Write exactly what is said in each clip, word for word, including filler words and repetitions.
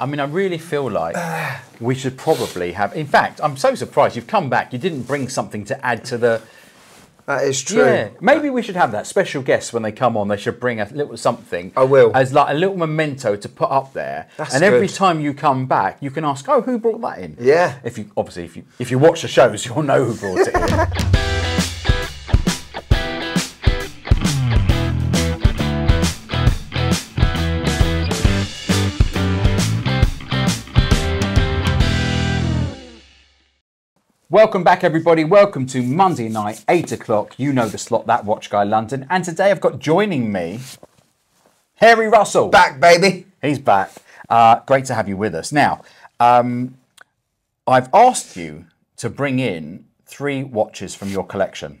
I mean, I really feel like we should probably have... In fact, I'm so surprised you've come back. You didn't bring something to add to the... That is true. Yeah, maybe we should have that. Special guests, when they come on, they should bring a little something. I will. As like a little memento to put up there. That's and every good. time you come back, you can ask, oh, who brought that in? Yeah. If you Obviously, if you, if you watch the shows, you'll know who brought it in. Welcome back, everybody. Welcome to Monday night, eight o'clock. You know the slot, That Watch Guy London. And today I've got joining me, Harry Russell. Back, baby. He's back. Uh, great to have you with us. Now, um, I've asked you to bring in three watches from your collection.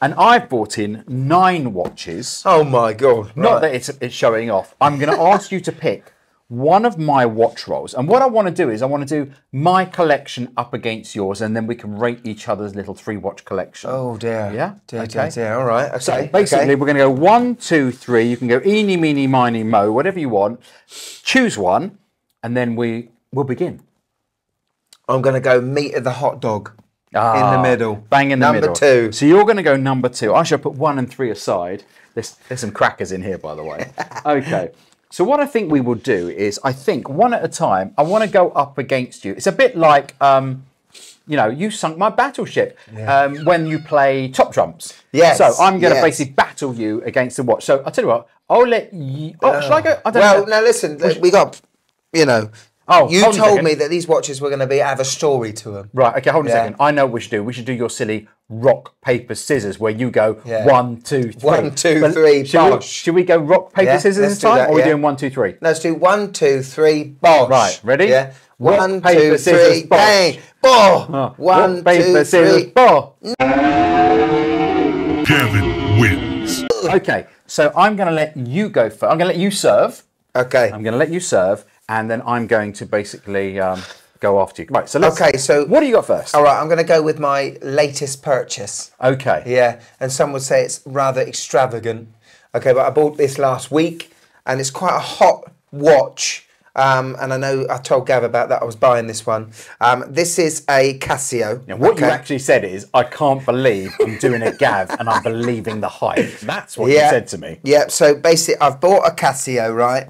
And I've brought in nine watches. Oh, my God. Right. Not that it's, it's showing off. I'm going to ask you to pick one of my watch rolls. And what I want to do is I want to do my collection up against yours, and then we can rate each other's little three watch collection. Oh dear. Yeah? Dear, okay. dear, dear. All right. Okay. So basically, okay. we're going to go one, two, three. You can go eeny, meeny, miny, mo, whatever you want. Choose one, and then we will begin. I'm going to go meat of the hot dog. Ah, in the middle. Bang in the number middle. Number two. So you're going to go number two. I shall put one and three aside. There's, there's some crackers in here, by the way. Okay. So what I think we will do is, I think, one at a time, I want to go up against you. It's a bit like, um, you know, you sunk my battleship yeah. um, when you play Top Trumps. Yes. So I'm going to yes. basically battle you against the watch. So I'll tell you what, I'll let you... Oh, uh, shall I go? I don't well, know. no, listen, we, we got, you know... Oh, you told me that these watches were going to be have a story to them. Right, okay, hold on yeah. a second. I know what we should do. We should do your silly rock, paper, scissors, where you go yeah. one, two, three. One, two, but three, should bosh. We, should we go rock, paper, yeah, scissors this time? That, or yeah. are we doing one, two, three? Let's do one, two, three, bosh. Right, ready? Yeah. Rock, one, paper, two, scissors, three, bang, bosh. Oh. One, rock, paper, two, scissors, bosh. Gavin wins. Okay, so I'm going to let you go first. I'm going to let you serve. Okay. I'm going to let you serve. And then I'm going to basically um, go after you. Right, so let's... Okay, so... What do you got first? All right, I'm going to go with my latest purchase. Okay. Yeah, and some would say it's rather extravagant. Okay, but I bought this last week, and it's quite a hot watch. Um, and I know I told Gav about that, I was buying this one. Um, this is a Casio. Now, what okay. you actually said is, I can't believe I'm doing a Gav and I'm believing the hype. That's what yeah. you said to me. Yeah, so basically, I've bought a Casio, right,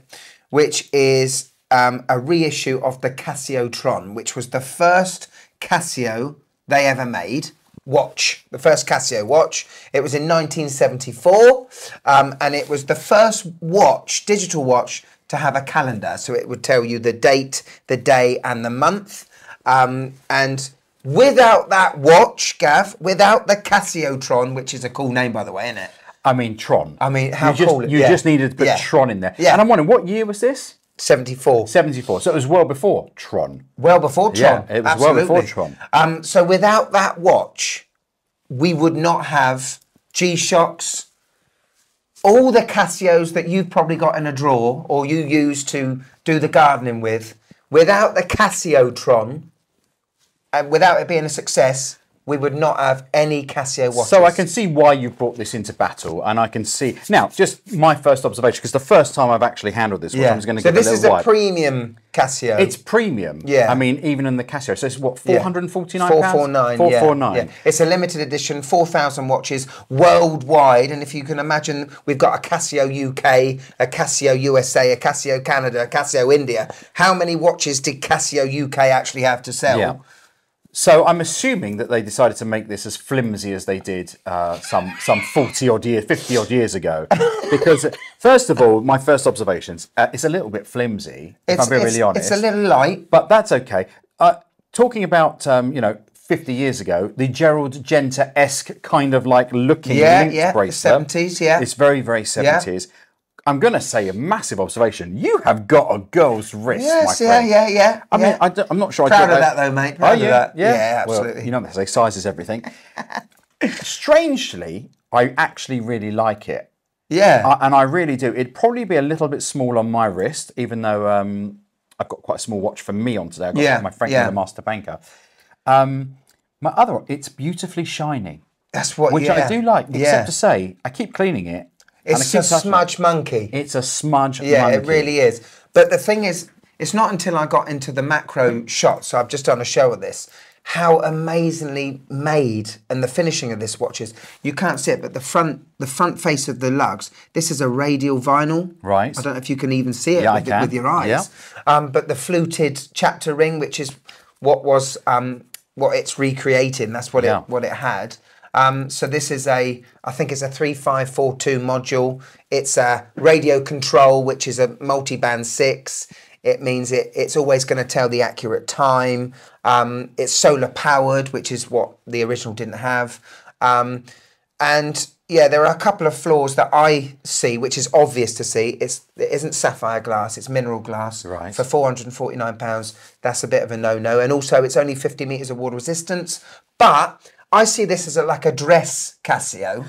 which is... Um, a reissue of the Casiotron, which was the first Casio they ever made. Watch. The first Casio watch. It was in nineteen seventy-four, um, and it was the first watch, digital watch, to have a calendar. So it would tell you the date, the day, and the month. Um, and without that watch, Gav, without the Casiotron, which is a cool name, by the way, isn't it? I mean, Tron. I mean, how you cool just, it? You yeah. just needed to put yeah. Tron in there. Yeah. And I'm wondering, what year was this? seventy-four. seventy-four. So it was well before Tron. Well before Tron. Yeah, it was Absolutely. well before Tron. Um, so without that watch, we would not have G-Shocks, all the Casios that you've probably got in a drawer or you use to do the gardening with. Without the Casiotron, and without it being a success, we would not have any Casio watches. So I can see why you brought this into battle, and I can see... Now, just my first observation, because the first time I've actually handled this, yeah. I was going to so give it a little So this is a wipe. premium Casio. It's premium. Yeah. I mean, even in the Casio. So it's what, four hundred forty-nine pounds? Yeah. four forty-nine, four forty-nine. Yeah. Yeah. It's a limited edition, four thousand watches worldwide, and if you can imagine, we've got a Casio U K, a Casio U S A, a Casio Canada, a Casio India. How many watches did Casio U K actually have to sell? Yeah. So I'm assuming that they decided to make this as flimsy as they did uh, some some forty odd years, fifty odd years ago, because first of all, my first observations, uh, it's a little bit flimsy. If it's, I'm being really honest, it's a little light, but that's okay. Uh, talking about um, you know fifty years ago, the Gerald Genta-esque kind of like looking yeah, link yeah, bracelet, the seventies, yeah, it's very very seventies. Yeah. I'm going to say a massive observation. You have got a girl's wrist, yes, my friend. Yes, yeah, yeah, yeah. I yeah. mean, I don't, I'm not sure Proud I do that. Proud of that, though, mate. Proud oh, yeah, of that. Yeah, yeah absolutely. Well, you know what they say, size is everything. Strangely, I actually really like it. Yeah. I, and I really do. It'd probably be a little bit small on my wrist, even though um, I've got quite a small watch for me on today. I've got yeah, my Franklin yeah. the Master Banker. Um, my other one, it's beautifully shiny. That's what, Which yeah. I do like, except yeah. to say, I keep cleaning it. It's a smudge monkey. It's a smudge yeah, monkey. Yeah, it really is. But the thing is, It's not until I got into the macro shot, so I've just done a show of this, how amazingly made, and the finishing of this watch is, you can't see it, but the front the front face of the lugs, this is a radial vinyl. Right. I don't know if you can even see it yeah, with, I can. with your eyes. Yeah. Um, but the fluted chapter ring, which is what was um, what it's recreating, that's what yeah. it what it had. Um, so this is a, I think it's a three five four two module. It's a radio control, which is a multi-band six. It means it, it's always going to tell the accurate time. Um, it's solar powered, which is what the original didn't have. Um, and yeah, there are a couple of flaws that I see, which is obvious to see. It's, it isn't sapphire glass, it's mineral glass. Right. For four hundred and forty-nine pounds, that's a bit of a no-no. And also it's only fifty meters of water resistance. But I see this as a, like a dress Casio,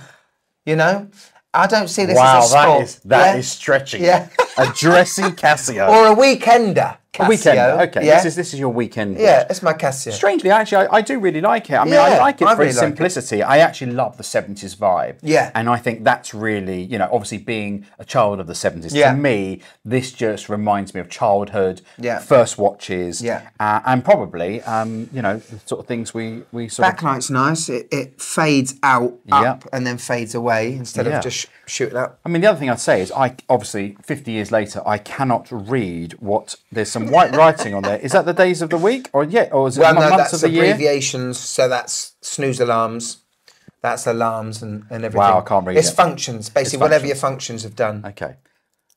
you know? I don't see this wow, as a sport. Wow, that, is, that yeah. is stretching. Yeah. A dressy Casio. Or a weekender Casio. A weekender, okay. Yeah. This is this is your weekend watch. Yeah, it's my Casio. Strangely, actually, I, I do really like it. I mean, yeah, I like it I for really its simplicity. Like it. I actually love the seventies vibe. Yeah. And I think that's really, you know, obviously being a child of the seventies, yeah. to me, this just reminds me of childhood, yeah. first watches, yeah. uh, and probably, um, you know, the sort of things we, we sort Backlight's of... Backlight's nice. It, it fades out, up, yeah. and then fades away instead yeah. of just sh shooting up. I mean, the other thing I'd say is, I obviously, fifty years later, I cannot read what there's some white writing on there. Is that the days of the week, or yeah, or is it well, no, months that's of the year? Abbreviations, so that's snooze alarms, that's alarms, and, and everything. Wow, I can't read. It's it. Functions, basically, it's functions. Whatever your functions have done. Okay,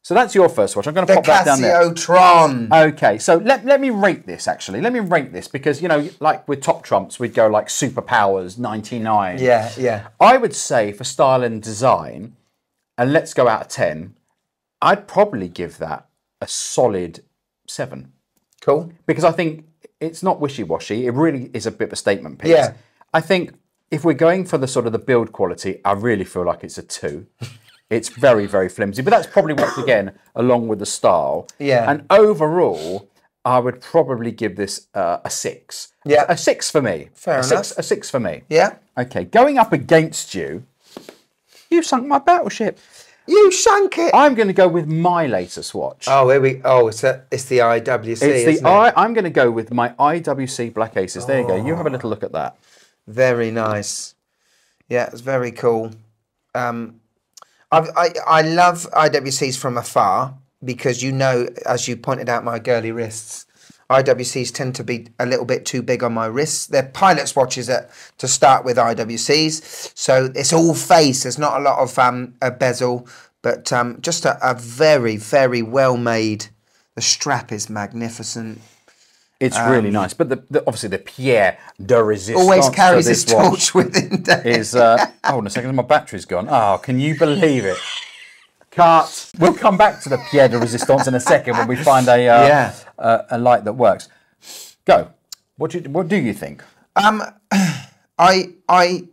so that's your first watch. I'm going to pop that down there. The Casiotron. Okay, so let let me rate this actually. Let me rate this because you know, like with top trumps, we'd go like superpowers ninety-nine. Yeah, yeah. I would say for style and design, and let's go out of ten. I'd probably give that a solid seven. Cool. Because I think it's not wishy-washy. It really is a bit of a statement piece. Yeah. I think if we're going for the sort of the build quality, I really feel like it's a two. It's very, very flimsy. But that's probably once again, along with the style. Yeah. And overall, I would probably give this uh, a six. Yeah. A six for me. Fair a enough. Six, a six for me. Yeah. Okay. Going up against you, you sunk my battleship. You shank it. I'm going to go with my latest watch. Oh, here we. Oh, it's a, it's the I W C. It's the isn't it? I, I'm going to go with my I W C Black Aces. Oh. There you go. You have a little look at that. Very nice. Yeah, it's very cool. Um, I, I I love I W Cs from afar because you know, as you pointed out, my girly wrists. I W Cs tend to be a little bit too big on my wrists. They're pilot's watches at, to start with I W Cs. So it's all face. There's not a lot of um, a bezel, but um, just a, a very, very well made. The strap is magnificent. It's um, really nice. But the, the, obviously the Pierre de Resistance always carries his torch with him. Is, uh, hold on a second, my battery's gone. Oh, can you believe it? Cut. We'll come back to the Pierre de Resistance in a second when we find a uh, yeah. a, a light that works. Go. What do you, what do you think? Um, I I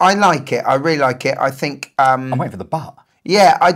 I like it. I really like it. I think. Um, I'm waiting for the butt. Yeah. I.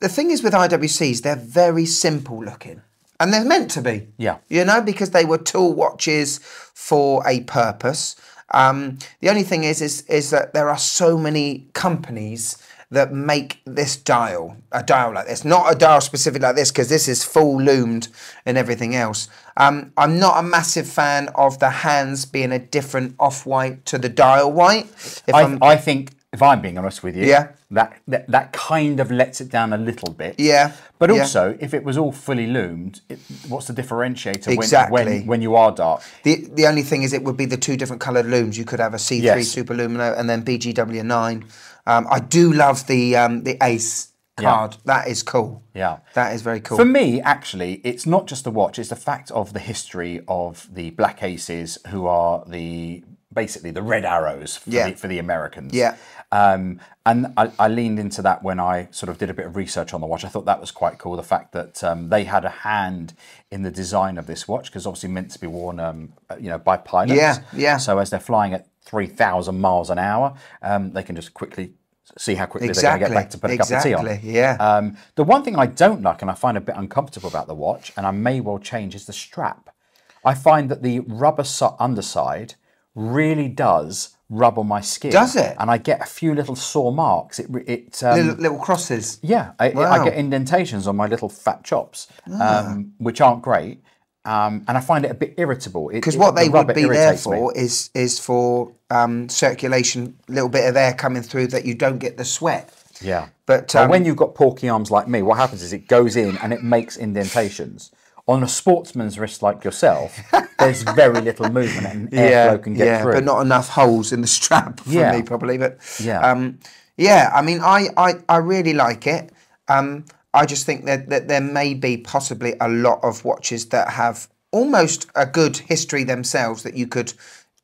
The thing is with I W Cs, they're very simple looking, and they're meant to be. Yeah. You know, because they were tool watches for a purpose. Um, the only thing is, is is that there are so many companies that make this dial, a dial like this, not a dial specific like this, because this is full loomed and everything else. Um, I'm not a massive fan of the hands being a different off-white to the dial white. If I, I think, if I'm being honest with you, yeah. that, that that kind of lets it down a little bit. Yeah. But also, yeah. if it was all fully loomed, it, what's the differentiator exactly. when, when, when you are dark? The, the only thing is it would be the two different coloured looms. You could have a C three yes. Super Lumino and then B G W nine. Um, I do love the um, the Ace card. Yeah. That is cool. Yeah. That is very cool. For me, actually, it's not just the watch. It's the fact of the history of the Black Aces, who are the basically the red arrows for, yeah. the, for the Americans. Yeah. Um, and I, I leaned into that when I sort of did a bit of research on the watch. I thought that was quite cool, the fact that um, they had a hand in the design of this watch, because obviously meant to be worn um, you know, by pilots. Yeah, yeah. So as they're flying at three thousand miles an hour, um, they can just quickly see how quickly exactly. they're going to get back to put a exactly. cup of tea on. Yeah. Um, the one thing I don't like, and I find a bit uncomfortable about the watch, and I may well change, is the strap. I find that the rubber underside really does rub on my skin. Does it? And I get a few little sore marks. It, it um, little, little crosses. Yeah, I, wow. I get indentations on my little fat chops, ah. um, which aren't great. Um, and I find it a bit irritable. Because what they would be there for is is for um, circulation, a little bit of air coming through that you don't get the sweat. Yeah. But um, well, when you've got porky arms like me, what happens is it goes in and it makes indentations. On a sportsman's wrist like yourself, there's very little movement and airflow yeah, can get yeah, through. Yeah, but not enough holes in the strap for yeah. me probably. But yeah, um, yeah. I mean, I, I, I really like it. Um, I just think that, that there may be possibly a lot of watches that have almost a good history themselves that you could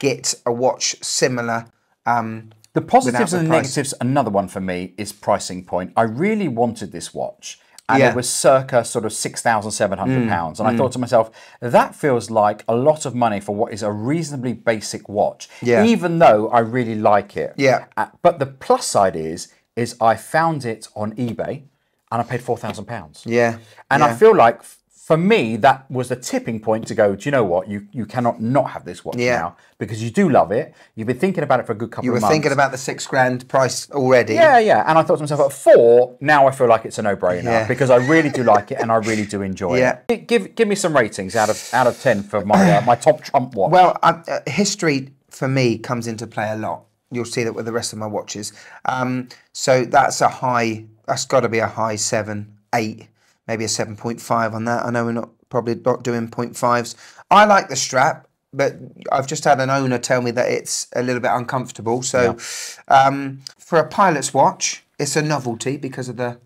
get a watch similar. Um, the positives and the negatives, another one for me, is pricing point. I really wanted this watch. And yeah. it was circa sort of six thousand seven hundred pounds. Mm, and I mm. thought to myself, that feels like a lot of money for what is a reasonably basic watch, yeah. even though I really like it. Yeah. Uh, but the plus side is, is I found it on eBay and I paid four thousand pounds. Yeah. And yeah. I feel like, for me, that was the tipping point to go, do you know what? You you cannot not have this watch yeah. now because you do love it. You've been thinking about it for a good couple you of months. You were thinking about the six grand price already. Yeah, yeah. And I thought to myself, at four, now I feel like it's a no-brainer yeah. because I really do like it and I really do enjoy yeah. it. Give give me some ratings out of out of ten for my uh, my top Trump watch. Well, uh, history for me comes into play a lot. You'll see that with the rest of my watches. Um, so that's a high. That's got to be a high seven, eight. Maybe a seven point five on that. I know we're not probably not doing point fives. I like the strap, but I've just had an owner tell me that it's a little bit uncomfortable. So yeah. um, for a pilot's watch, it's a novelty because of the...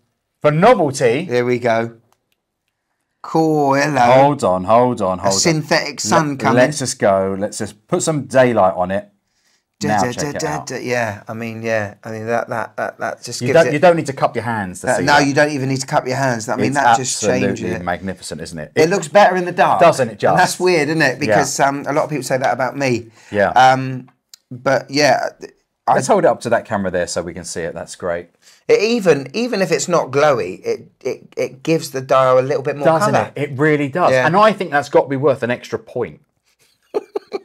For novelty? There we go. Cool, hello. Hold on, hold on, hold on. A synthetic sun Let, coming. Let's just go. Let's just put some daylight on it. Now da, check da, it da, out. Da, yeah, I mean, yeah, I mean that that that, that just you gives don't it, you don't need to cup your hands. To uh, see no, that. You don't even need to cup your hands. I mean, it's that just changes it. Magnificent, isn't it? it? It looks better in the dark, doesn't it? Just and that's weird, isn't it? Because yeah. um, a lot of people say that about me. Yeah. Um, but yeah, I, let's hold it up to that camera there so we can see it. That's great. It even even if it's not glowy, it it it gives the dial a little bit more doesn't colour. It? It really does, yeah. and I think that's got to be worth an extra point.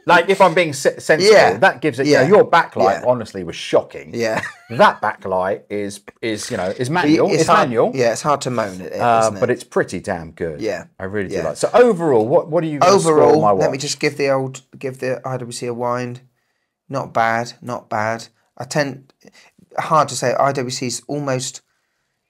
Like, if I'm being sensible, yeah. that gives it. Yeah, you know, your backlight yeah. honestly was shocking. Yeah, that backlight is is you know is manual. It's, it's manual. Hard, yeah, it's hard to moan at it, uh, isn't it? But it's pretty damn good. Yeah, I really yeah. do like. So overall, what what do you overall? My watch? Let me just give the old give the I W C a wind. Not bad, not bad. I tend hard to say I W C's almost.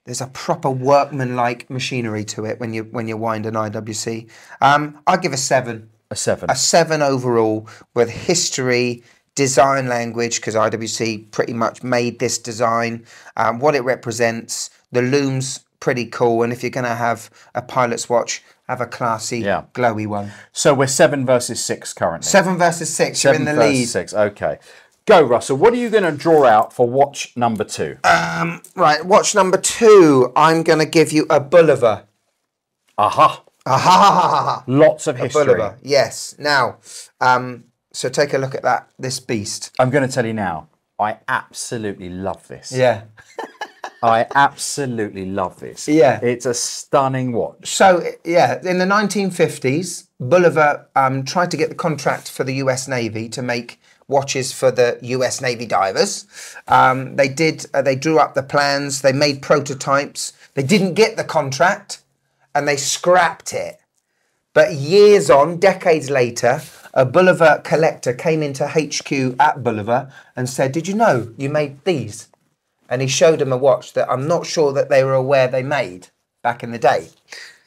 There's a proper workman-like machinery to it when you when you wind an I W C. Um, I'd give a seven. A seven. A seven overall with history, design language, because I W C pretty much made this design, um, what it represents, the looms, pretty cool. And if you're going to have a pilot's watch, have a classy, yeah. glowy one. So we're seven versus six currently. Seven versus six, seven you're in the lead. Six, okay. Go, Russell. What are you going to draw out for watch number two? Um, right, watch number two, I'm going to give you a Bulova. Aha. Ah, lots of history. Yes. Now, um, so take a look at that. This beast. I'm going to tell you now. I absolutely love this. Yeah. I absolutely love this. Yeah. It's a stunning watch. So yeah, in the nineteen fifties, Bulova um, tried to get the contract for the U S Navy to make watches for the U S Navy divers. Um, they did. Uh, they drew up the plans. They made prototypes. They didn't get the contract. And they scrapped it. But years on, decades later, a Bulova collector came into H Q at Bulova and said, did you know you made these? And he showed them a watch that I'm not sure that they were aware they made back in the day.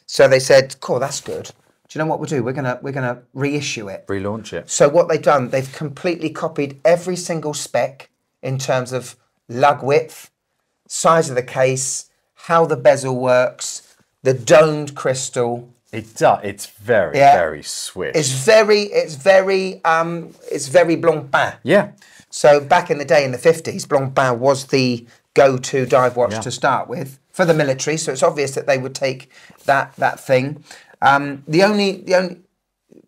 So they said, cool, that's good. Do you know what we'll do? We're gonna, we're gonna reissue it. Relaunch it. So what they've done, they've completely copied every single spec in terms of lug width, size of the case, how the bezel works, the domed crystal. It does. It's very, yeah. very Swiss. It's very, it's very, um, it's very Blancpain. Yeah. So back in the day, in the fifties, Blancpain was the go-to dive watch yeah. to start with for the military. So it's obvious that they would take that that thing. Um, the only, the only,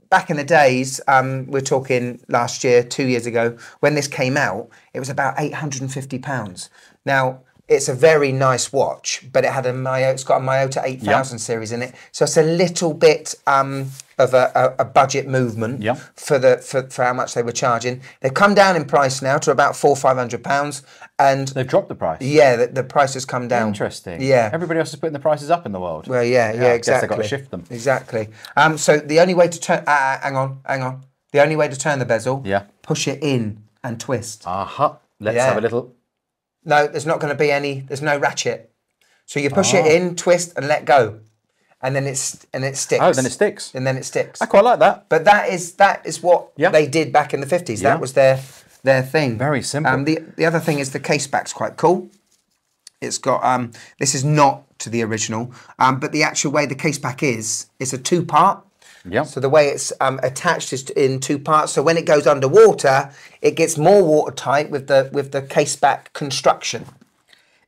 back in the days, um, we're talking last year, two years ago, when this came out, it was about eight hundred and fifty pounds. Now It's a very nice watch, but it had a Miyota, it's got a Miyota eight thousand yep. series in it, so it's a little bit um, of a, a, a budget movement yep. for the for, for how much they were charging. They've come down in price now to about four five hundred pounds, and they've dropped the price. Yeah, the, the price has come down. Interesting. Yeah, everybody else is putting the prices up in the world. Well, yeah, yeah, yeah I exactly. Guess they've got to shift them. Exactly. Um, so the only way to turn, uh, hang on, hang on, the only way to turn the bezel, yeah, push it in and twist. Aha. Uh-huh. Let's yeah. have a little. No, there's not going to be any, there's no ratchet. So you push oh. it in, twist and let go. And then it's, and it sticks. Oh, then it sticks. And then it sticks. I quite like that. But that is, that is what yeah. they did back in the fifties. Yeah. That was their, their thing. Very simple. Um, the, the other thing is the case back's quite cool. It's got, um, this is not to the original, um, but the actual way the case back is, it's a two part. Yeah. So the way it's um, attached is in two parts. So when it goes underwater, it gets more watertight with the with the case back construction.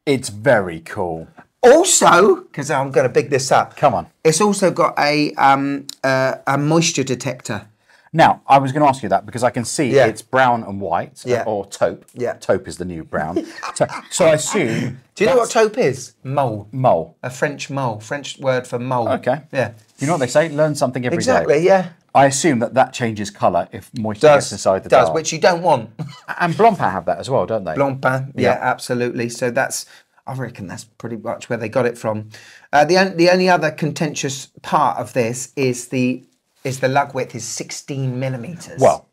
It's very cool. Also, because I'm going to big this up. Come on. It's also got a um, uh, a moisture detector. Now, I was going to ask you that because I can see yeah. it's brown and white, yeah. or taupe. Yeah. Taupe is the new brown. So, so I assume... Do you know what taupe is? Mole. Mole. A French mole. French word for mole. Okay. Yeah. You know what they say? Learn something every exactly, day. Exactly, yeah. I assume that that changes colour if moisture does, gets inside the does, bar. Which you don't want. And Blancpain have that as well, don't they? Blancpain, yeah, yeah, absolutely. So that's... I reckon that's pretty much where they got it from. Uh, the, on, the only other contentious part of this is the... is the lug width is sixteen millimetres. Well,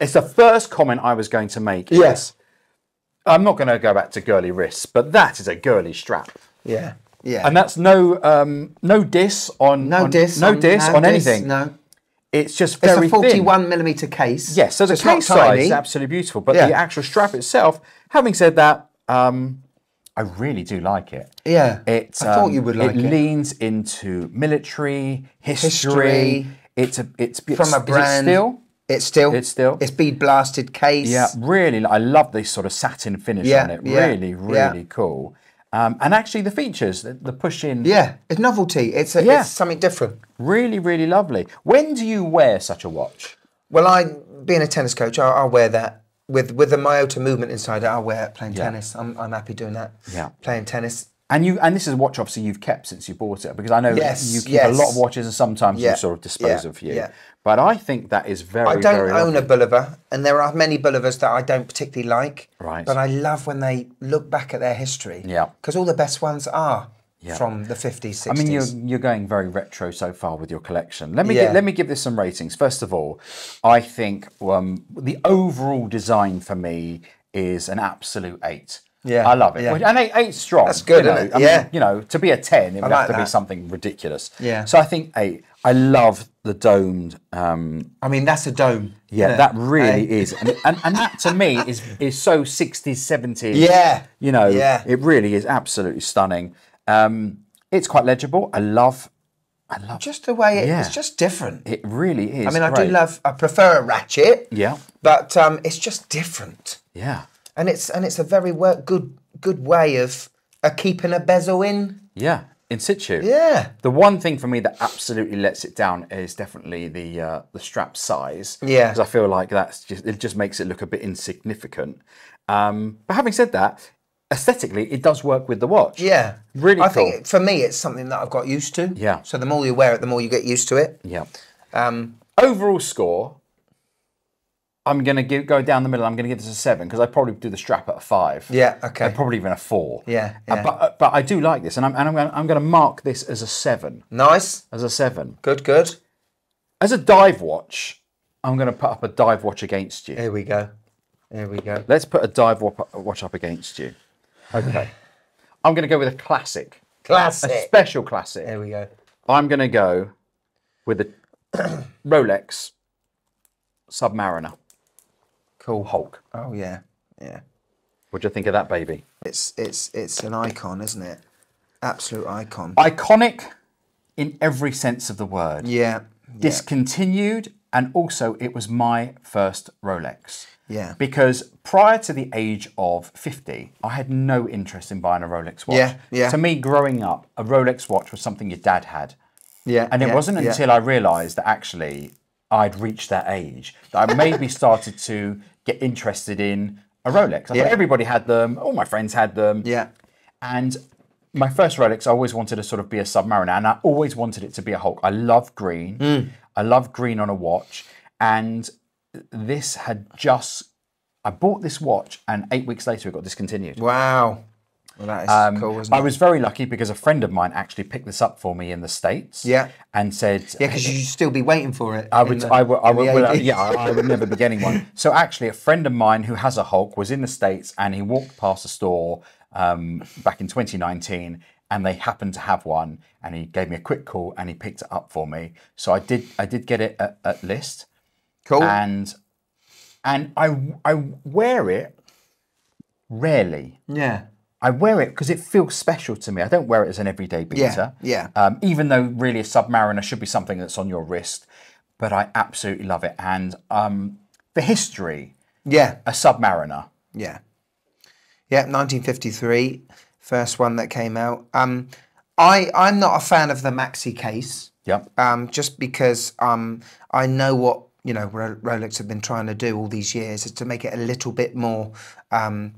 it's the first comment I was going to make. Yes. I'm not going to go back to girly wrists, but that is a girly strap. Yeah, yeah. And that's no um, no diss on... No on, diss. No on, diss no on diss, anything. No. It's just very thin. It's a forty-one millimetre case. Yes, so the it's case size is absolutely beautiful, but yeah. the actual strap itself, having said that, um, I really do like it. Yeah, it, I um, thought you would like it. It leans into military, history... history. It's a it's, it's from a brand. Is it steel? It's steel. It's steel. It's bead blasted case. Yeah, really. I love this sort of satin finish yeah, on it. Yeah, really, really yeah. cool. Um, and actually, the features, the, the push in. Yeah, it's novelty. It's a, yeah. it's something different. Really, really lovely. When do you wear such a watch? Well, I, being a tennis coach, I, I'll wear that with with the Miyota movement inside it. I'll wear it playing yeah. tennis. I'm I'm happy doing that. Yeah, playing tennis. And you, and this is a watch obviously you've kept since you bought it, because I know yes, you keep yes. a lot of watches and sometimes yeah. you sort of dispose yeah, of you. Yeah. But I think that is very, very I don't very own lovely. a Bulova, and there are many Bulovas that I don't particularly like. Right. But I love when they look back at their history. Yeah. Because all the best ones are yeah. from the fifties, sixties. I mean, you're, you're going very retro so far with your collection. Let me, yeah. give, let me give this some ratings. First of all, I think um, the overall design for me is an absolute eight. Yeah, I love it. Yeah. And eight, eight's strong. That's good, you know? Isn't it? Yeah. I mean, you know, to be a ten, it would like have to that. be something ridiculous. Yeah. So I think eight. I love the domed. Um, I mean, that's a dome. Yeah, yeah. that really eh? is. And, and, and that to me is is so sixties, seventies. Yeah. You know, yeah. it really is absolutely stunning. Um, it's quite legible. I love I love just the way it, yeah. it's just different. It really is. I mean, I great. do love, I prefer a ratchet. Yeah. But um, it's just different. Yeah. And it's and it's a very work, good good way of uh, keeping a bezel in. Yeah, in situ. Yeah. The one thing for me that absolutely lets it down is definitely the uh, the strap size. Yeah. Because I feel like that's just it just makes it look a bit insignificant. Um, but having said that, aesthetically, it does work with the watch. Yeah. Really I cool. I think for me, it's something that I've got used to. Yeah. So the more you wear it, the more you get used to it. Yeah. Um, overall score. I'm going to give, go down the middle. I'm going to give this a seven because I probably do the strap at a five. Yeah, okay. And probably even a four. Yeah, yeah. Uh, but uh, but I do like this, and I'm and I'm going I'm going to mark this as a seven. Nice. As a seven. Good, good. As a dive watch, I'm going to put up a dive watch against you. Here we go. Here we go. Let's put a dive watch up against you. Okay. I'm going to go with a classic. Classic. A special classic. Here we go. I'm going to go with a Rolex Submariner. Cool. Hulk. Oh yeah, yeah. What do you think of that baby? It's it's it's an icon, isn't it? Absolute icon. Iconic in every sense of the word. Yeah. Discontinued, yeah. and also it was my first Rolex. Yeah. Because prior to the age of fifty, I had no interest in buying a Rolex watch. Yeah, yeah. To me, growing up, a Rolex watch was something your dad had. Yeah. And it yeah, wasn't yeah. until I realised that actually I'd reached that age that I maybe started to get interested in a Rolex. I yeah. thought everybody had them. All my friends had them. Yeah. And my first Rolex, I always wanted to sort of be a Submariner, and I always wanted it to be a Hulk. I love green. Mm. I love green on a watch. And this had just... I bought this watch, and eight weeks later, it got discontinued. Wow. Well, that is um, cool, isn't it? I was very lucky because a friend of mine actually picked this up for me in the States. Yeah. And said... Yeah, because you'd still be waiting for it. I would, the, I would, I would, well, yeah, I, I would never be getting one. So actually, a friend of mine who has a Hulk was in the States, and he walked past a store um, back in twenty nineteen, and they happened to have one, and he gave me a quick call, and he picked it up for me. So I did, I did get it at, at List. Cool. And... And I, I wear it rarely. Yeah. I wear it because it feels special to me. I don't wear it as an everyday beater. Yeah, yeah. Um, even though really a Submariner should be something that's on your wrist. But I absolutely love it. And um, the history. Yeah. A Submariner. Yeah. Yeah, nineteen fifty-three. First one that came out. Um, I, I'm not a fan of the maxi case. Yeah. Um, just because um, I know what... you know, Rolex have been trying to do all these years is to make it a little bit more um,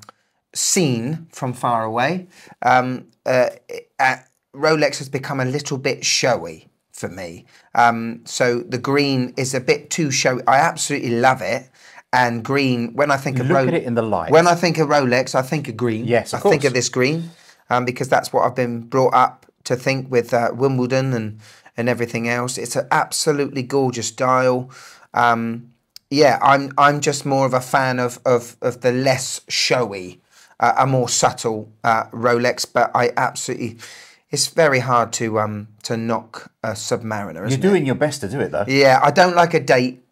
seen from far away. Um, uh, uh, Rolex has become a little bit showy for me. Um, so the green is a bit too showy. I absolutely love it. And green, when I think of Rolex... Look at it in the light. When I think of Rolex, I think of green. Yes, of course. I think of this green um, because that's what I've been brought up to think with uh, Wimbledon and, and everything else. It's an absolutely gorgeous dial. Um, yeah, I'm I'm just more of a fan of of, of the less showy, uh, a more subtle uh, Rolex. But I absolutely, it's very hard to um to knock a Submariner. You're doing it? Your best to do it though. Yeah, I don't like a date.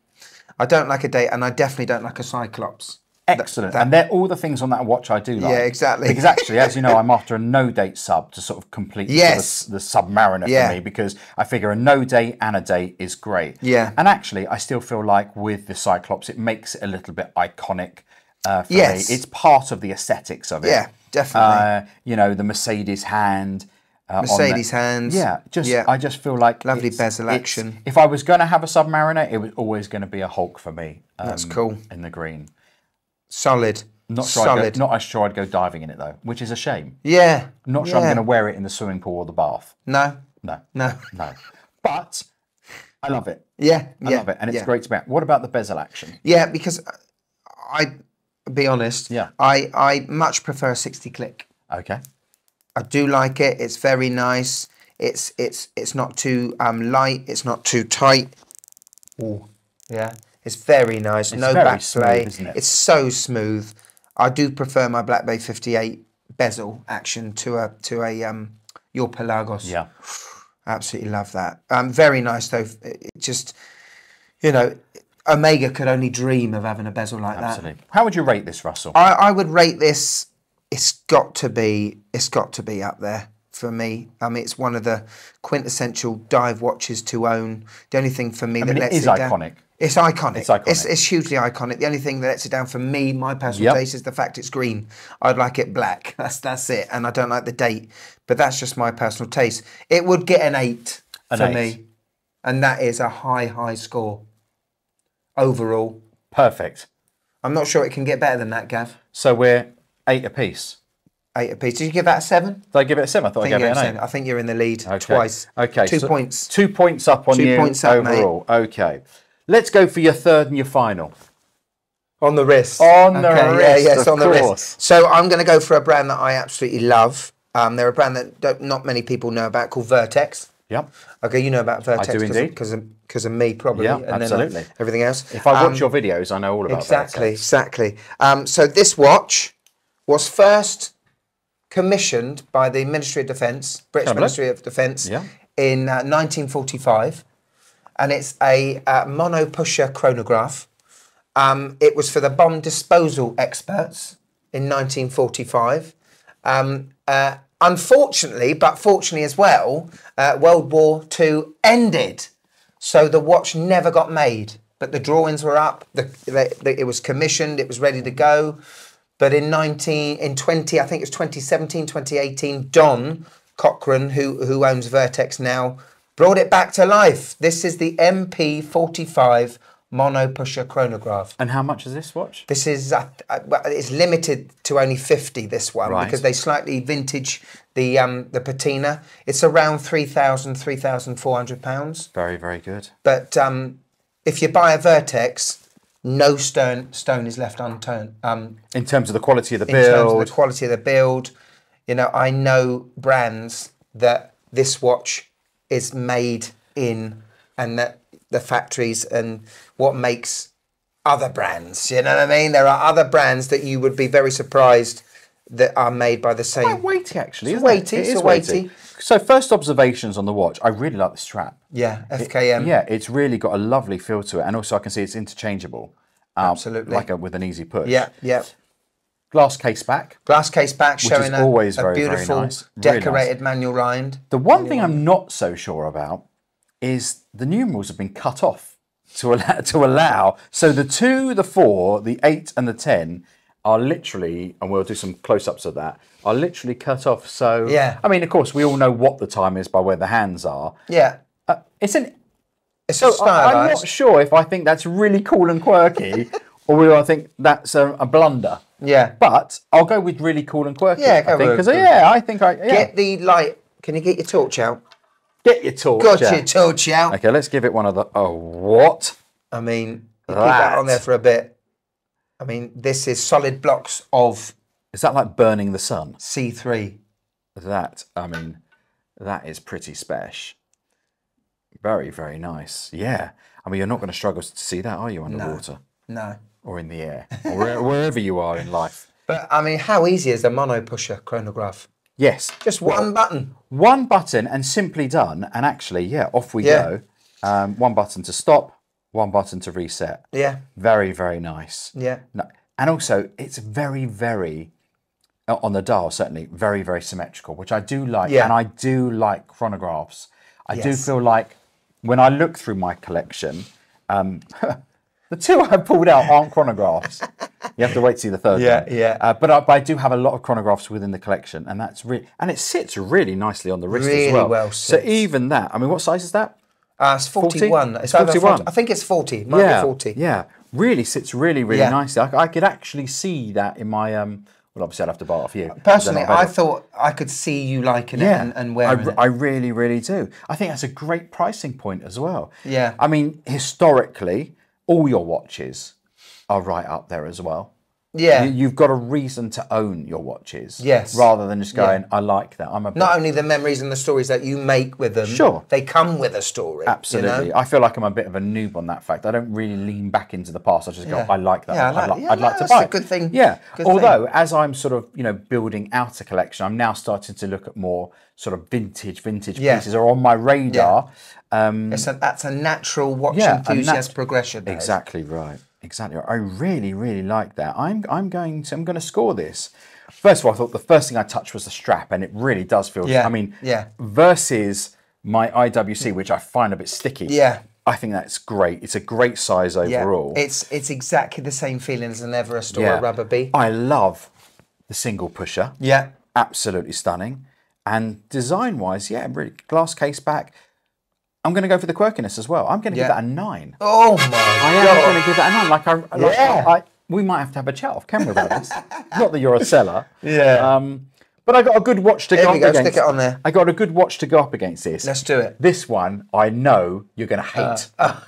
I don't like a date, and I definitely don't like a Cyclops. Excellent, that, that, and they're all the things on that watch I do like. Yeah, exactly. Because actually, as you know, I'm after a no-date sub to sort of complete yes. sort of the Submariner yeah. for me, because I figure a no-date and a date is great. Yeah. And actually, I still feel like with the Cyclops, it makes it a little bit iconic uh, for yes. me. It's part of the aesthetics of it. Yeah, definitely. Uh, you know, the Mercedes hand. Uh, Mercedes hands. Yeah, just yeah. I just feel like lovely bezel action. If I was going to have a Submariner, it was always going to be a Hulk for me. Um, That's cool. In the green. Solid. Not sure Solid. I'd go, not sure I'd go diving in it though, which is a shame. Yeah. Not sure yeah. I'm going to wear it in the swimming pool or the bath. No. No. No. No. But I love it. Yeah. I yeah. love it, and it's yeah. great to be. What about the bezel action? Yeah, because I, be honest. Yeah. I I much prefer a sixty click. Okay. I do like it. It's very nice. It's it's it's not too um light. It's not too tight. Oh. Yeah. It's very nice, it's no very back smooth, play. Isn't it? It's so smooth. I do prefer my Blancpain fifty-eight bezel action to a to a um your Pelagos. Yeah, absolutely love that. Um, very nice though. It just, you know, Omega could only dream of having a bezel like absolutely. That. How would you rate this, Russell? I, I would rate this. It's got to be. It's got to be up there. For me, I mean, it's one of the quintessential dive watches to own. The only thing for me I that mean, lets it, is it down, iconic. It's iconic. It's iconic. It's, it's hugely iconic. The only thing that lets it down for me, my personal yep. taste, is the fact it's green. I'd like it black. That's that's it. And I don't like the date, but that's just my personal taste. It would get an eight an for eight. me, and that is a high, high score overall. Perfect. I'm not sure it can get better than that, Gav. So we're eight apiece. Eight apiece. Did you give that a seven? Did I give it a seven? I thought I, I gave it an eight. Seven. I think you're in the lead okay. twice. Okay. Two so points. Two points up on two you points up, overall. Mate. Okay. Let's go for your third and your final. On the wrist. On the okay. wrist. Yeah, yes, of on course. the wrist. So I'm going to go for a brand that I absolutely love. Um, they're a brand that don't, not many people know about called Vertex. Yep. Okay, you know about Vertex. I do indeed. Because of, of, of me, probably. Yeah, and absolutely. Then everything else. If I watch um, your videos, I know all about exactly, Vertex. Exactly, exactly. Um, so this watch was first... commissioned by the Ministry of Defence, British Ministry of Defence, yeah. in uh, nineteen forty-five. And it's a uh, monopusher chronograph. Um, it was for the bomb disposal experts in nineteen forty-five. Um, uh, unfortunately, but fortunately as well, uh, World War Two ended. So the watch never got made. But the drawings were up, the, the, the, it was commissioned, it was ready to go. But in nineteen, in twenty, I think it was twenty seventeen, twenty eighteen, Don Cochran, who who owns Vertex now, brought it back to life. This is the M P forty-five mono pusher chronograph. And how much is this watch? This is, uh, uh, it's limited to only fifty, this one, right. because they slightly vintage the um, the patina. It's around three thousand, three thousand four hundred pounds. Very, very good. But um, if you buy a Vertex, no stone stone is left unturned. Um, in terms of the quality of the build. In terms of the quality of the build. You know, I know brands that this watch is made in, and that the factories and what makes other brands, you know what I mean? There are other brands that you would be very surprised that are made by the same. Quite weighty, actually. It's weighty. It is weighty. So first observations on the watch. I really like the strap. Yeah, F K M. It, yeah, it's really got a lovely feel to it, and also I can see it's interchangeable. Um, Absolutely, like a, with an easy push. Yeah, yeah. Glass case back. Glass case back, which showing is always a, very, a beautiful, very nice, decorated really nice. manual rind. The one manual thing rind. I'm not so sure about is the numerals have been cut off to allow. To allow. So the two, the four, the eight, and the ten. Are literally, and we'll do some close-ups of that, are literally cut off. So, yeah. I mean, of course, we all know what the time is by where the hands are. Yeah. Uh, it's an... It's so I, I'm not sure if I think that's really cool and quirky, or whether I think that's a, a blunder. Yeah. But I'll go with really cool and quirky. Yeah, go I think, because, yeah, I think I... Yeah. Get the light. Can you get your torch out? Get your torch Got out. Got your torch out. Okay, let's give it one of the... Oh, what? I mean, you that. keep that on there for a bit. I mean, this is solid blocks of... Is that like burning the sun? C three. That, I mean, that is pretty special. Very, very nice. Yeah. I mean, you're not going to struggle to see that, are you, underwater? No. no. Or in the air, or wherever you are in life. But, I mean, how easy is a mono pusher chronograph? Yes. Just one well, button. One button and simply done. And actually, yeah, off we yeah. go. Um, one button to stop. One button to reset. Yeah. Very, very nice. Yeah. No, and also, it's very, very, on the dial certainly, very, very symmetrical, which I do like. Yeah. And I do like chronographs. I yes. do feel like when I look through my collection, um, the two I pulled out aren't chronographs. You have to wait to see the third yeah, one. Yeah, yeah. Uh, but, but I do have a lot of chronographs within the collection, and that's really, and it sits really nicely on the wrist really as well. Really well sits. So even that, I mean, what size is that? Uh, it's forty-one. It's forty-one. I think it's forty. It might yeah. be forty. Yeah. Really sits really, really yeah. nicely. I, I could actually see that in my... Um, well, obviously, I'd have to buy it off you. Personally, I thought I could see you liking yeah. it and, and wearing I, it. I really, really do. I think that's a great pricing point as well. Yeah. I mean, historically, all your watches are right up there as well. Yeah. You, you've got a reason to own your watches. Yes. Rather than just going, yeah. I like that. I'm a Not only the memories and the stories that you make with them. Sure. They come with a story. Absolutely. You know? I feel like I'm a bit of a noob on that fact. I don't really lean back into the past. I just go, yeah. I like that. Yeah, I like, I'd, like, yeah, I'd no, like to buy it. That's a good thing. Yeah. Good Although, thing. as I'm sort of, you know, building out a collection, I'm now starting to look at more sort of vintage, vintage yeah. pieces are on my radar. Yeah. Um, it's a, that's a natural watch yeah, enthusiast progression. Though. Exactly right. Exactly. I really, really like that. I'm, I'm going to, I'm going to score this. First of all, I thought the first thing I touched was the strap, and it really does feel. Yeah. I mean, yeah. versus my I W C, which I find a bit sticky. Yeah. I think that's great. It's a great size overall. Yeah. It's, it's exactly the same feeling as an Everest or yeah. a Rubber Bee. I love the single pusher. Yeah. Absolutely stunning. And design-wise, yeah, really glass case back. I'm going to go for the quirkiness as well. I'm going to yeah. give that a nine. Oh my I God. I am going to give that a nine. Like, I, like yeah. I, we might have to have a chat off camera about this. Not that you're a seller. Yeah. Um, but I got a good watch to there go up go. against. Stick it on there. I got a good watch to go up against this. Let's do it. This one, I know you're going to hate. Uh,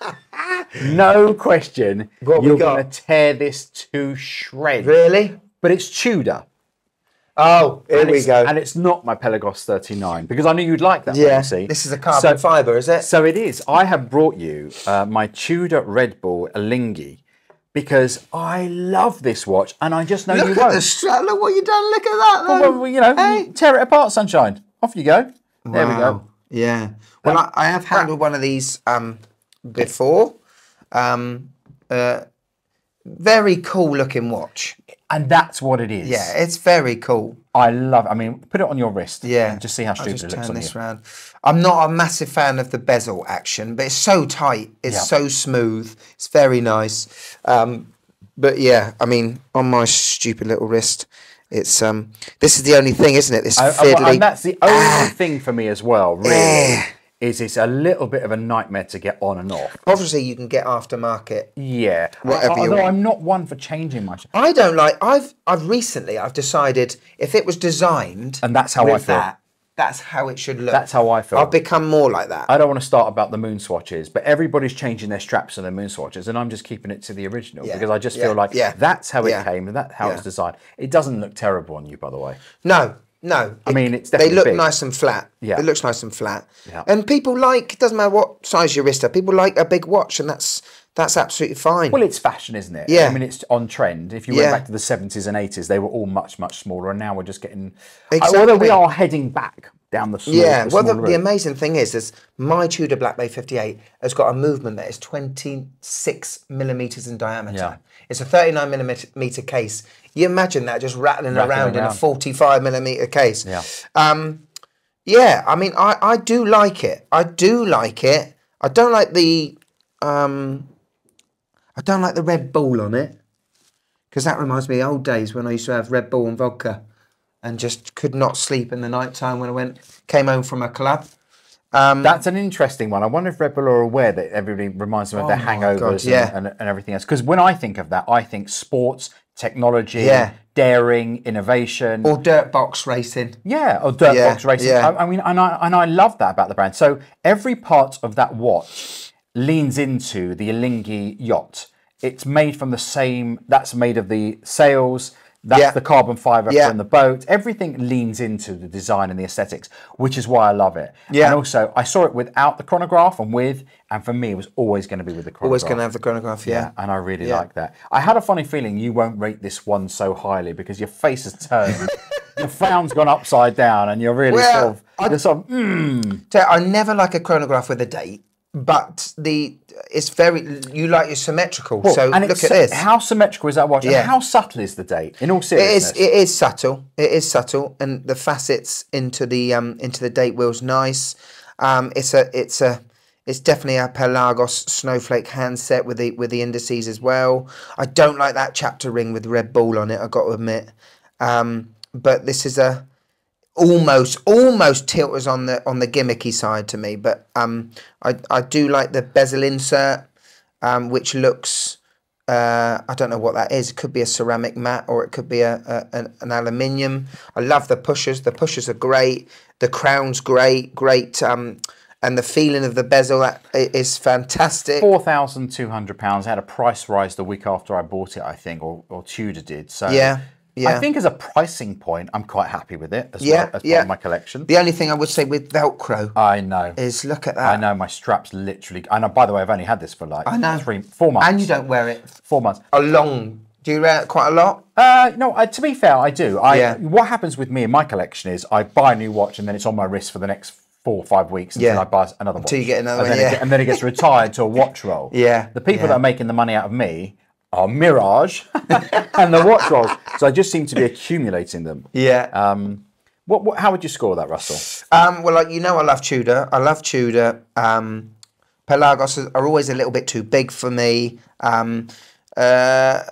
uh. No question. What you're going to tear this to shreds. Really? But it's Tudor. Oh, here we go. And it's not my Pelagos thirty-nine, because I knew you'd like that. Yeah, see. This is a carbon so, fibre, is it? So it is. I have brought you uh, my Tudor Red Bull Alinghi, because I love this watch, and I just know look you won't. Look look what you've done, look at that. Well, well, you know, hey. tear it apart, sunshine. Off you go. Wow. There we go. Yeah. Well, um, I, I have handled one of these um, before. Um, uh, very cool looking watch. And that's what it is. Yeah, it's very cool. I love it. I mean, put it on your wrist. Yeah. And just see how stupid it looks on you. I'll just turn this round. I'm not a massive fan of the bezel action, but it's so tight. It's yeah. so smooth. It's very nice. Um, but yeah, I mean, on my stupid little wrist, it's... Um, this is the only thing, isn't it? This fiddly... I, I, and that's the only ah, thing for me as well, really. Eh. is it's a little bit of a nightmare to get on and off. Obviously, you can get aftermarket. Yeah. Whatever I, although you want. I'm not one for changing my... I don't like... I've I've recently, I've decided if it was designed... And that's how I feel. That, that's how it should look. That's how I feel. I've become more like that. I don't want to start about the moon swatches, but everybody's changing their straps on their moon swatches, and I'm just keeping it to the original, yeah. because I just yeah. feel like yeah. that's how it yeah. came, and that's how yeah. it's designed. It doesn't look terrible on you, by the way. No. No, I it, mean it's definitely they look big. nice and flat. Yeah, it looks nice and flat. Yeah. And people like, it doesn't matter what size your wrists are. People like a big watch, and that's that's absolutely fine. Well, it's fashion, isn't it? Yeah, I mean it's on trend. If you yeah. went back to the seventies and eighties, they were all much much smaller, and now we're just getting. Exactly. Although we are heading back down the small, yeah. The well, the, the amazing thing is, is my Tudor Blancpain fifty-eight has got a movement that is twenty-six millimeters in diameter. Yeah. It's a thirty-nine millimeter case. You imagine that just rattling, rattling around, around in a forty-five millimeter case. Yeah. Um, yeah, I mean, I, I do like it. I do like it. I don't like the, um, I don't like the Red Bull on it, because that reminds me of old days when I used to have Red Bull and vodka, and just could not sleep in the night time when I went came home from a club. Um, That's an interesting one. I wonder if Red Bull are aware that everybody reminds them of oh their hangovers God, yeah. and, and, and everything else. Because when I think of that, I think sports, technology, yeah. daring, innovation. Or dirt box racing. Yeah, or dirt yeah, box racing. Yeah. I, I mean, and I, and I love that about the brand. So every part of that watch leans into the Alinghi yacht. It's made from the same, that's made of the sails, that's yeah. the carbon fiber yeah. from the boat. Everything leans into the design and the aesthetics, which is why I love it. Yeah. And also, I saw it without the chronograph and with, and for me, it was always going to be with the chronograph. Always going to have the chronograph, yeah. yeah and I really yeah. like that. I had a funny feeling you won't rate this one so highly because your face has turned, your frown's gone upside down, and you're really well, sort of, I, you're sort of, mm. I never like a chronograph with a date. But the it's very you like your symmetrical. Well, so and look it's, at this. How symmetrical is that watch? Yeah. And how subtle is the date? In all seriousness, it is. It is subtle. It is subtle, and the facets into the um into the date wheel's nice. Um, it's a it's a it's definitely a Pelagos snowflake handset with the with the indices as well. I don't like that chapter ring with Red Bull on it. I got to admit, um, but this is a. Almost, almost tilters on the on the gimmicky side to me, but um, I I do like the bezel insert, um, which looks uh, I don't know what that is. It could be a ceramic matte or it could be a, a an, an aluminium. I love the pushers. The pushers are great. The crown's great, great, um, and the feeling of the bezel that is fantastic. Four thousand two hundred pounds. Had a price rise the week after I bought it, I think, or or Tudor did. So yeah. Yeah. I think as a pricing point, I'm quite happy with it as yeah, well as yeah. part of my collection. The only thing I would say with Velcro, I know, is look at that. I know my straps literally. I know. By the way, I've only had this for like I know. three, four months, and you don't wear it four months. A long. Do you wear it quite a lot? Uh, no. I, to be fair, I do. I. Yeah. What happens with me in my collection is I buy a new watch and then it's on my wrist for the next four or five weeks until yeah. I buy another watch. Until you get another, and one, then, yeah. it get, and then it gets retired to a watch roll. Yeah. The people yeah. that are making the money out of me. Our Mirage and the watch rolls, so I just seem to be accumulating them. Yeah. Um, what, what? How would you score that, Russell? Um, well, like you know, I love Tudor. I love Tudor. Um, Pelagos are always a little bit too big for me, um, uh,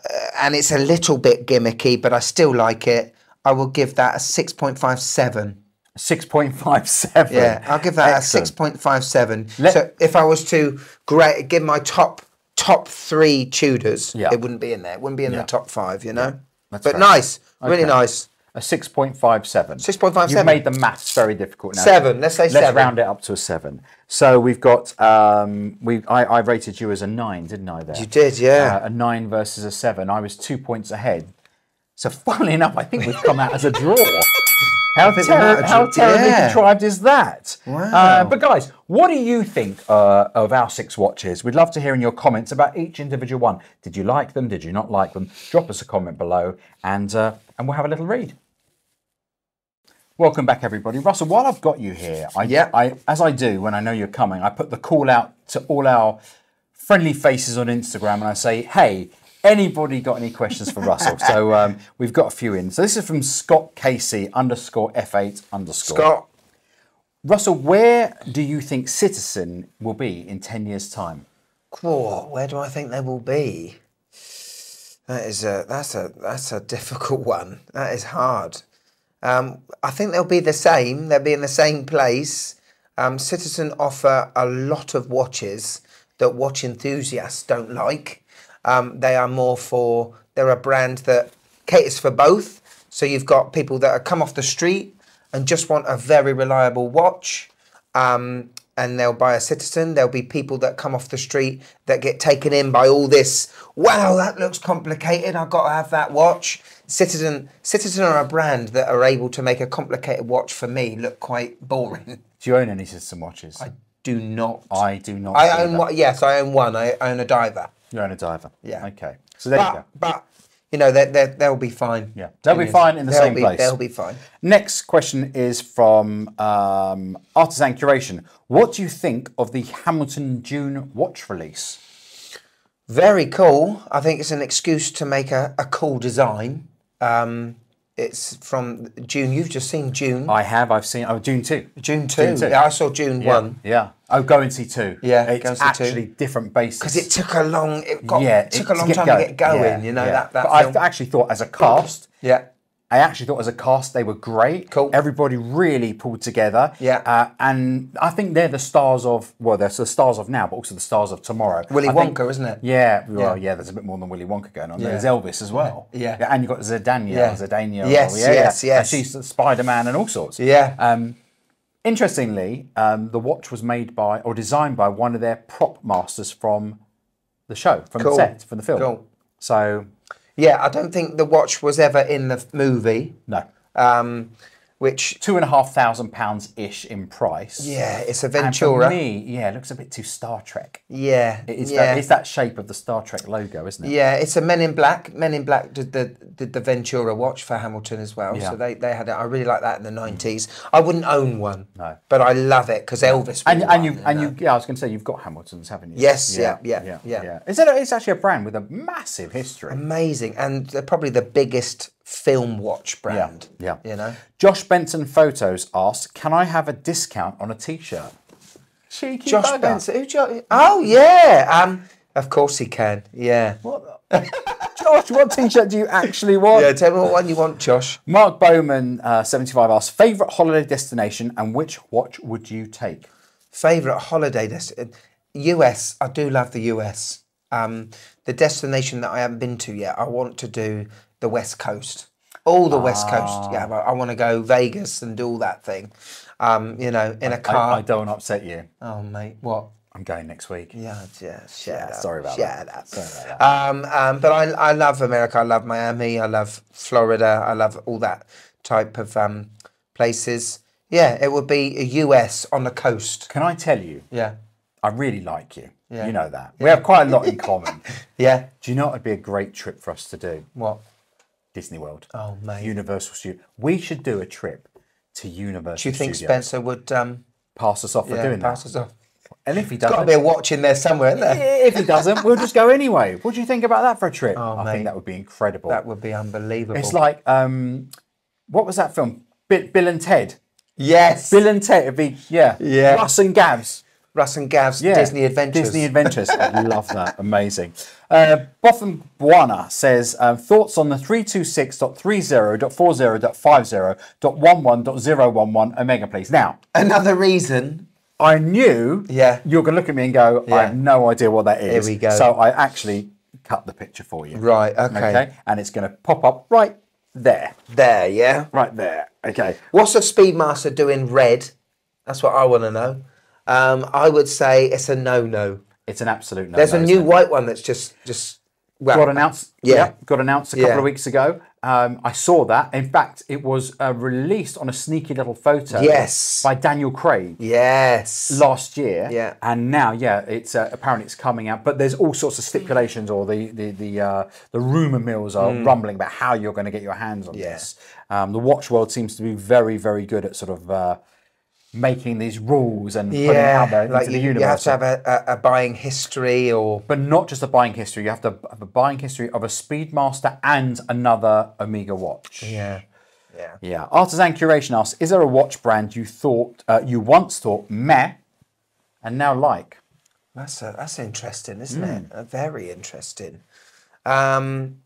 and it's a little bit gimmicky, but I still like it. I will give that a six point five seven. Six point five seven. Yeah, I'll give that Excellent. a six point five seven. Let so if I was to great, give my top. Top three Tudors, yeah. it wouldn't be in there. It wouldn't be in yeah. the top five, you know? Yeah, that's but fair. nice, okay. really nice. A six point five seven. six point five seven. You've made the maths very difficult now. Seven, let's say let's seven. Let's round it up to a seven. So we've got, um, we, I, I rated you as a nine, didn't I there? You did, yeah. Uh, a nine versus a seven. I was two points ahead. So funnily enough, I think we've come out as a draw. How, ter how terribly yeah. contrived is that? Wow. Uh, but guys, what do you think uh, of our six watches? We'd love to hear in your comments about each individual one. Did you like them? Did you not like them? Drop us a comment below and, uh, and we'll have a little read. Welcome back, everybody. Russell, while I've got you here, I, yeah. I, as I do when I know you're coming, I put the call out to all our friendly faces on Instagram and I say, hey, anybody got any questions for Russell? So um, we've got a few in. So this is from Scott Casey underscore F eight underscore. Scott. Russell, where do you think Citizen will be in ten years' time? Cool. Where do I think they will be? That is a, that's a, that's a difficult one. That is hard. Um, I think they'll be the same. They'll be in the same place. Um, Citizen offer a lot of watches that watch enthusiasts don't like. Um, they are more for, they're a brand that caters for both. So you've got people that have come off the street and just want a very reliable watch, um, and they'll buy a Citizen. There'll be people that come off the street that get taken in by all this, wow, that looks complicated, I've got to have that watch. Citizen, Citizen are a brand that are able to make a complicated watch for me look quite boring. Do you own any Citizen watches? I do not. I do not. I own one, yes, I own one. I own a diver. You own a diver? Yeah. Okay. So there but, you go. But, you know, they're, they're, they'll be fine. Yeah, they'll be fine in the same place. They'll be fine. Next question is from um, Artisan Curation. What do you think of the Hamilton Dune watch release? Very cool. I think it's an excuse to make a, a cool design. Um, it's from Dune. You've just seen Dune. I have. I've seen. Oh, Dune two. Dune two. Dune two. Yeah, I saw Dune one. Yeah. Oh, go and see two. Yeah, it's go and see actually two. Different bases because it took a long, it got, yeah, it took a long to time going. to get going. Yeah, you know yeah. that. that but I actually thought as a cast, yeah, I actually thought as a cast they were great. Cool. Everybody really pulled together. Yeah, uh, and I think they're the stars of well, they're the stars of now, but also the stars of tomorrow. Willy I Wonka, think, isn't it? Yeah. Well, yeah. yeah. There's a bit more than Willy Wonka going on. Yeah. There's Elvis as well. Yeah. yeah. And you got Zendaya. Yeah. Zendaya. Yes. Yeah, yes. Yeah. Yes. And she's Spider-Man and all sorts. Yeah. Um, Interestingly, um, the watch was made by or designed by one of their prop masters from the show, from cool. the set, from the film. Cool. So, yeah, I don't think the watch was ever in the movie. No. Um, which two and a half thousand pounds ish in price. Yeah, it's a Ventura. And for me, yeah, it looks a bit too Star Trek. Yeah, it is yeah. That, it's that shape of the Star Trek logo, isn't it? Yeah, it's a Men in Black. Men in Black did the did the Ventura watch for Hamilton as well. Yeah. So they they had it. I really like that in the nineties. I wouldn't own one. No, but I love it because Elvis. And and you and you yeah, I was going to say you've got Hamiltons, haven't you? Yes. Yeah. Yeah. Yeah. yeah. yeah. yeah. It's, a, it's actually a brand with a massive history. Amazing, and they're probably the biggest film watch brand. Yeah, yeah. You know? Josh Benson Photos asks, can I have a discount on a t-shirt? Cheeky Josh bugger. Benson. Who, Josh? Oh, yeah. Um, of course he can. Yeah. What the Josh, what t-shirt do you actually want? Yeah, tell me what one you want, Josh. Mark Bowman, uh, seventy-five, asks, favourite holiday destination and which watch would you take? Favourite holiday destination? U S. I do love the U S. Um, the destination that I haven't been to yet, I want to do the West Coast, all the ah. West Coast. Yeah, I, I want to go Vegas and do all that thing, um, you know, in I, a car. I, I don't want to upset you. Oh, mate, what? I'm going next week. Yeah, yeah, shut yeah, up. Sorry about shut that. Up. Sorry about that. Um, um, but I, I love America. I love Miami. I love Florida. I love all that type of um, places. Yeah, it would be a U S on the coast. Can I tell you? Yeah. I really like you. Yeah. You know that. Yeah. We have quite a lot in common. Yeah. Do you know what would be a great trip for us to do? What? Disney World. Oh, mate. Universal Studios. We should do a trip to Universal Studios. Do you think Studios. Spencer would... Um, pass us off for yeah, doing pass that? pass us off. And if he doesn't... There's got to be a watch in there somewhere, isn't there? If he doesn't, we'll just go anyway. What do you think about that for a trip? Oh, I mate. think that would be incredible. That would be unbelievable. It's like... Um, what was that film? Bill, Bill and Ted. Yes. Bill and Ted. It'd be... Yeah. yeah. Russ and Gavs. Russ and Gav's yeah, Disney Adventures. Disney Adventures. I love that. Amazing. Uh, Botham Buana says, um, thoughts on the three two six dot three zero dot four zero dot five zero dot eleven dot zero one one Omega, please. Now, another reason I knew yeah. you were going to look at me and go, yeah. I have no idea what that is. Here we go. So I actually cut the picture for you. Right, okay. okay? And it's going to pop up right there. There, yeah? Right there. Okay. What's a Speedmaster doing red? That's what I want to know. Um, I would say it's a no-no. It's an absolute no-no. There's a new white one that's just... just well, got announced yeah. yeah. Got announced a couple yeah. of weeks ago. Um, I saw that. In fact, it was uh, released on a sneaky little photo yes. by Daniel Craig. Yes. Last year. Yeah. And now, yeah, it's uh, apparently it's coming out. But there's all sorts of stipulations or the the the, uh, the rumour mills are mm. rumbling about how you're going to get your hands on yeah. this. Um, the watch world seems to be very, very good at sort of... Uh, making these rules and putting yeah, out there into like the you, universe. You have to have a, a, a buying history or... But not just a buying history. You have to have a buying history of a Speedmaster and another Omega watch. Yeah. Yeah. Yeah. Artisan Curation asks, is there a watch brand you thought, uh, you once thought meh and now like? That's, a, that's interesting, isn't mm. it? A very interesting. Um,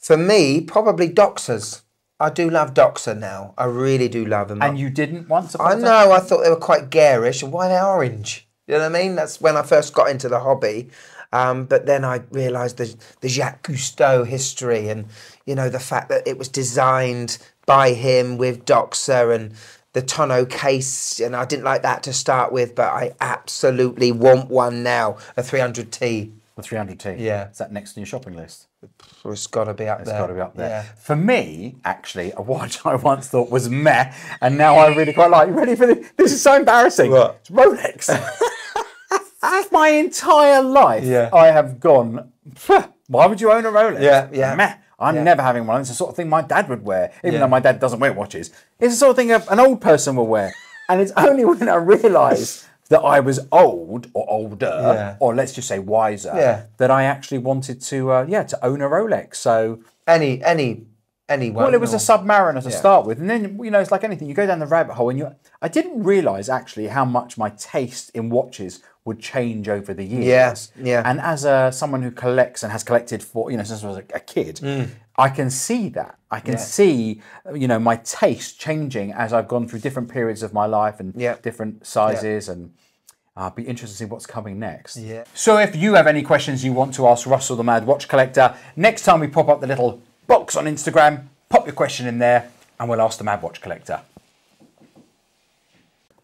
for me, probably Doxas. I do love Doxa now. I really do love them. And you didn't once upon I a know. Time? I thought they were quite garish. Why they orange? You know what I mean? That's when I first got into the hobby. Um, but then I realised the, the Jacques Cousteau history and, you know, the fact that it was designed by him with Doxa and the tonneau case. And I didn't like that to start with, but I absolutely want one now. A three hundred T. The three hundred T. Yeah. Is that next to your shopping list? It's got to be up there. It's got to be up there. Yeah. For me, actually, a watch I once thought was meh, and now I really quite like. You ready for this? This is so embarrassing. What? It's Rolex. My entire life, yeah. I have gone, why would you own a Rolex? Yeah, yeah. Meh. I'm yeah. never having one. It's the sort of thing my dad would wear, even yeah. though my dad doesn't wear watches. It's the sort of thing an old person will wear. And it's only when I realise that I was old or older, yeah. or let's just say wiser, yeah. that I actually wanted to, uh, yeah, to own a Rolex. So any, any, anyone. Well, it was or... a Submariner to yeah. start with, and then you know it's like anything. You go down the rabbit hole, and you. I didn't realise actually how much my taste in watches would change over the years. Yes, yeah. And as a someone who collects and has collected for you know since I was a kid, mm. I can see that. I can yeah. see you know my taste changing as I've gone through different periods of my life and yeah. different sizes yeah. and. I'll uh, be interested to see what's coming next. Yeah. So if you have any questions you want to ask Russell the Mad Watch Collector, next time we pop up the little box on Instagram, pop your question in there and we'll ask the Mad Watch Collector.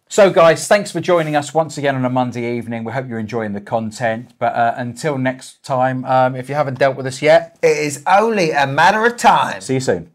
So guys, thanks for joining us once again on a Monday evening. We hope you're enjoying the content, but uh, until next time, um, if you haven't dealt with us yet, it is only a matter of time. See you soon.